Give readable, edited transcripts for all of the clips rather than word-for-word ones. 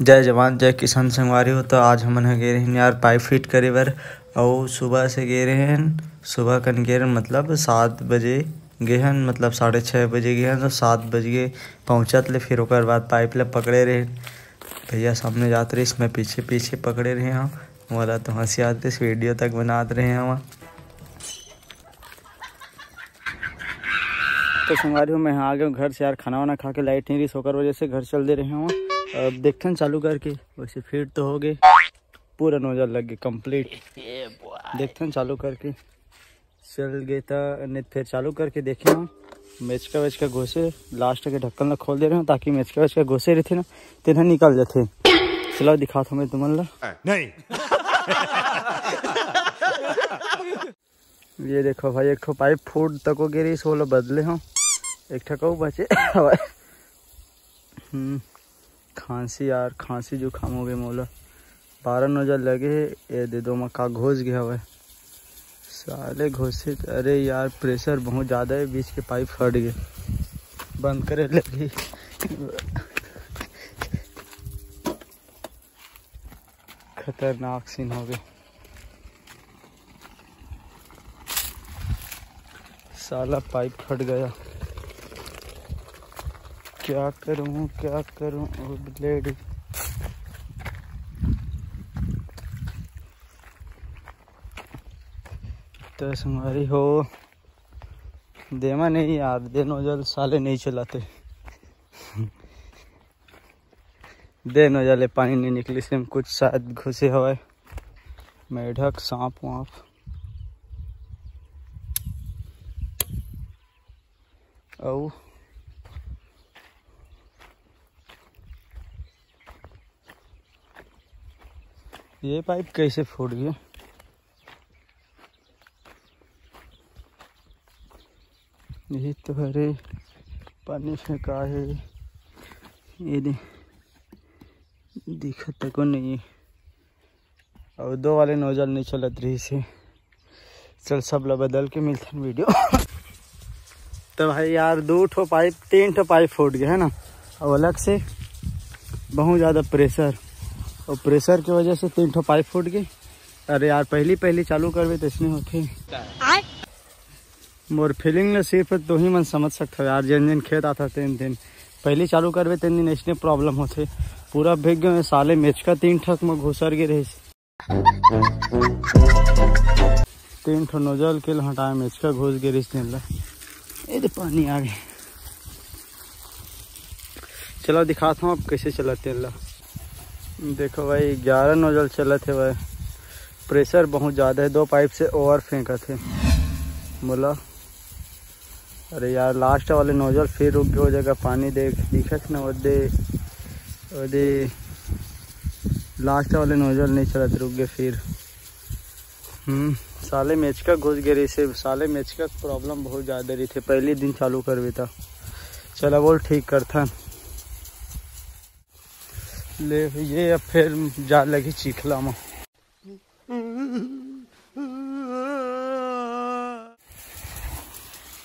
जय जवान जय किसान संगवारी हो। तो आज हमन है गे रहे यार पाइप फिट करे बर और सुबह से गे रहे हैं। सुबह कन गे रहे मतलब 7 बजे गे हन, मतलब 6:30 बजे गे हन। तो 7 बजे पहुँचत ले फिर ओकर बाद पाइप ले पकड़े रहे भैया। सामने जाते रहे, इसमें पीछे पीछे पकड़े रहे हम वाला। तो हंसी आते इस वीडियो तक बनाते रहे हैं वहाँ। तो संगवारी हो मैं यहाँ आ गया हूँ घर से यार। खाना वाना खा के लाइट नहीं रही सोकर वजह से घर चल दे रहे हैं वहाँ। अब देखते हैं चालू करके वैसे फिट तो हो गए, पूरा नोजल लग गए कंप्लीट। देखते हैं चालू करके चल गए था नहीं, फिर चालू करके देखे हम मेचका वेचका घोसे लास्ट के ढक्कन ला खोल दे रहे हैं ताकि मेचका वेचका घोसे रहते ना तेना निकल जाते। चलो दिखाता हूँ मैं तुमन ला। नहीं ये देखो भाई, एक पाइप फूट तक हो गिरी सोलह बदले हों, एक ठको बचे। खांसी यार, खांसी जुकाम हो गए मौला। 12 नोजल लगे ये दे दो मक्का घोस गया हुआ है साले घोसे। अरे यार प्रेशर बहुत ज़्यादा है, बीच के पाइप फट गए, बंद करे लगी। खतरनाक सीन हो गए साला, पाइप फट गया। क्या करूं क्या करूं, ओ ब्लेड तो संगवारी हो देमा नहीं यार, दे नोजल साले नहीं चलाते। दे नोजल पानी नहीं निकली से कुछ शायद घुसे हुआ है मेढक सांप वाँप। औ ये पाइप कैसे फूट गया यही तो। अरे पानी फेंका है ये दिखा तक नहीं। और 2 वाले नोजल नहीं चलत रही से। चल सब ला बदल के मिलते वीडियो। तो भाई यार 2 ठो पाइप 3 ठो पाइप फूट गया है ना, और अलग से बहुत ज़्यादा प्रेशर और प्रेशर की वजह से 3 ठो पाइप फूट गए। अरे यार पहली चालू करवे तो इसने होते मोर फीलिंग ने सिर्फ तो ही मन समझ सकता यार। जिन दिन खेत आता तेन दिन पहली चालू करवे तेन दिन इसने प्रॉब्लम होते। पूरा भीग गए साले, मेचका 3 ठक में घुसर गए रही। 3 ठो नोजल के हटाए मेचका घुस गए रही, पानी आ गए। चलो दिखाता हूँ अब कैसे चलाते ला। देखो भाई 11 नोजल चले थे भाई, प्रेशर बहुत ज़्यादा है, 2 पाइप से ओवर फेंका थे बोला। अरे यार लास्ट वाले नोजल फिर रुक गए हो जगह, पानी देख दिखत ना वो दे लास्ट वाले नोजल नहीं चलते, रुक गए फिर। साले मेचका घुस गए रही से, साले मेचका प्रॉब्लम बहुत ज़्यादा रही थी पहले दिन चालू करवे था। चला बोल ठीक करता ले ये, अब फिर जा लगी चीखला में।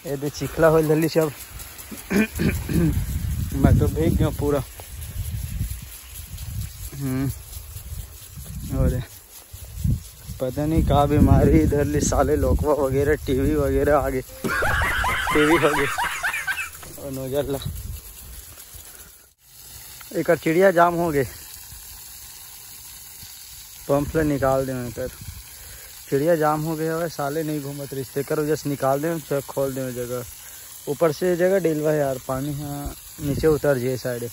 ये दे चीखला हो जल्दी से। अब मैं तो भीग गया पूरा। और पता नहीं क्या बीमारी इधर ली साले, लोकवा वगैरह टीवी वगैरह आ गए। टीवी हो गई और नोजल ला एक चिड़िया जाम हो गए, पंप ले निकाल दे कर। चिड़िया जाम हो गए साले नहीं घूमत रिश्ते कर वजह से, निकाल दे खोल दे जगह। ऊपर से जगह डेलवा है यार, पानी हाँ नीचे उतर जाए साइड।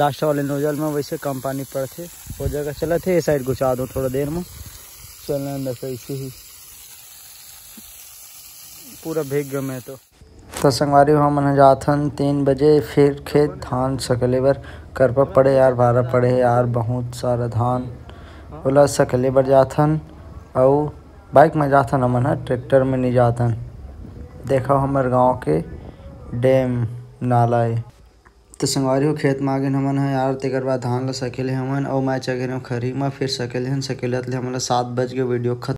लास्ट वाले नोजल में वैसे कम पानी पड़ते वो जगह चला थे, ये साइड घुसा दो थोड़ा देर में चलना अंदर। ऐसे ही पूरा भीग गया मैं तो। संगवारी हो मन जाथन 3 बजे फिर खेत धान सकले बर। करपा पड़े यार 12 पड़े यार, बहुत सारा धान बोला सकले बर जाथन। और बाइक में जाथन हमन है, ट्रैक्टर में नहीं जाथन। देखा हमार गांव के डैम नाला है। तो संगवारी हो खेत में आ गए हमन है यार, तेकर बाद धान ला सकेले हमन। और मैं चल गए खरी में फिर सकेले हन, सकेलत ले हमन 7 बज के वीडियो खत्म।